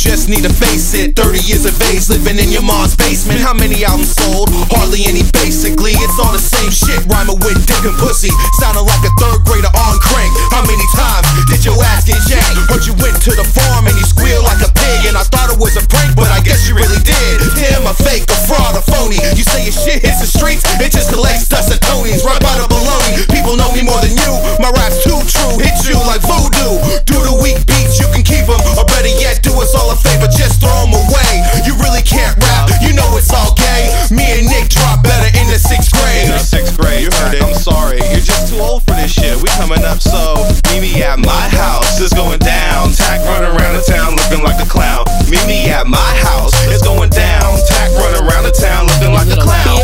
just need to face it. 30 years of age, living in your mom's basement. How many albums sold? Hardly any, basically. It's all the same shit, rhyming with dick and pussy, sounding like a third grader on crank. How many times did your ass get yanked? Heard you went to the farm and you squealed like a pig, and I thought it was a prank, but I guess you really did. Damn, a fake, a fraud, a phony. You say your shit hits the streets, it just collects dust and Tonys. Right by the baloney, people know me more than you. My rap's too true, hit you like voodoo. Do the weak beats, you can keep them, or better yet, do us all a favor, just throw them away. You really can't rap, you know it's all gay. Me and Nick dropped better in the 6th grade. In the 6th grade, you heard it, I'm sorry. You're just too old for this shit, we coming up, so meet me at my house, it's going down. Tack run around the town looking like a clown. Meet me at my house, it's going down. Tack run around the town looking like a clown.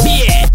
Bitch,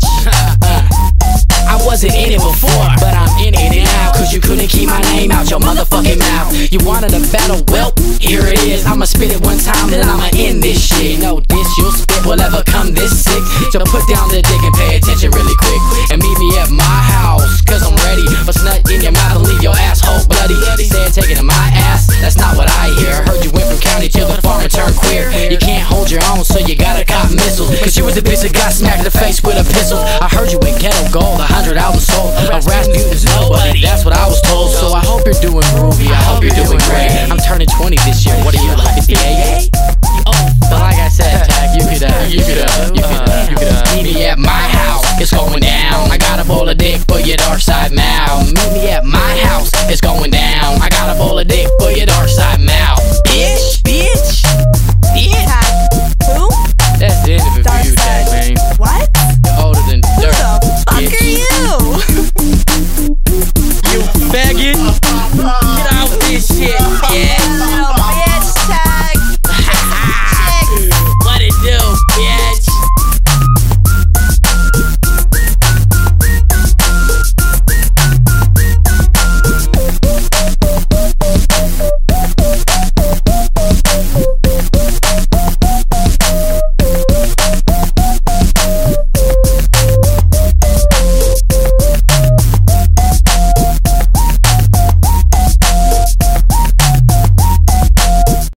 I wasn't in it before, but I'm in it now. Cause you couldn't keep my name out your motherfucking mouth. You wanted a battle, well, here it is. I'ma spit it one time, then I'ma end this shit. No diss, you'll spit, will ever come this sick. So put down the dick and pay attention really quick. And meet me at my house, cause I'm ready for snut in your mouth and leave your asshole bloody. Said take it to my ass, that's not what I hear. I heard you went from county till the farm and turned queer. You can't hold your own, so you gotta cop missiles. Cause you was the bitch that got smacked in the face with a pistol. I heard you in ghetto gold, 100 albums sold. A Rasputin's nobody, that's what I was told. So I hope you're doing